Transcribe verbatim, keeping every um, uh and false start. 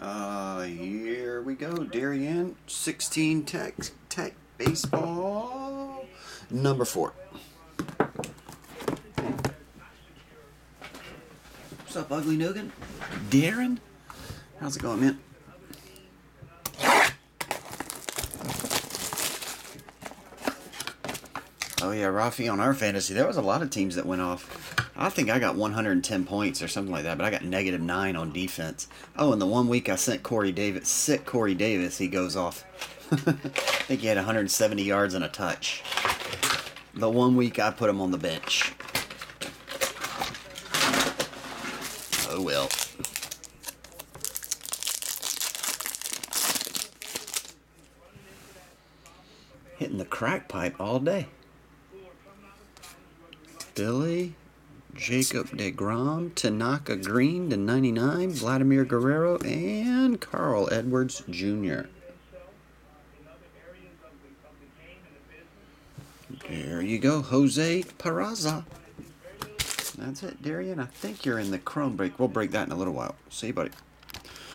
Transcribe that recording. Uh, here we go. Daryan, sixteen Tech, Tech Baseball, number four. What's up, Ugly Nugan? Darren? How's it going, man? Oh, yeah, Rafi on our fantasy. There was a lot of teams that went off. I think I got one hundred ten points or something like that, but I got negative nine on defense. Oh, and the one week I sent Corey Davis, sick Corey Davis, he goes off. I think he had one hundred seventy yards and a touch. The one week I put him on the bench. Oh, well. Hitting the crack pipe all day. Billy, Jacob deGrom, Tanaka Green to ninety-nine, Vladimir Guerrero, and Carl Edwards Junior There you go, Jose Peraza. That's it, Daryan. I think you're in the Chrome break. We'll break that in a little while. See you, buddy.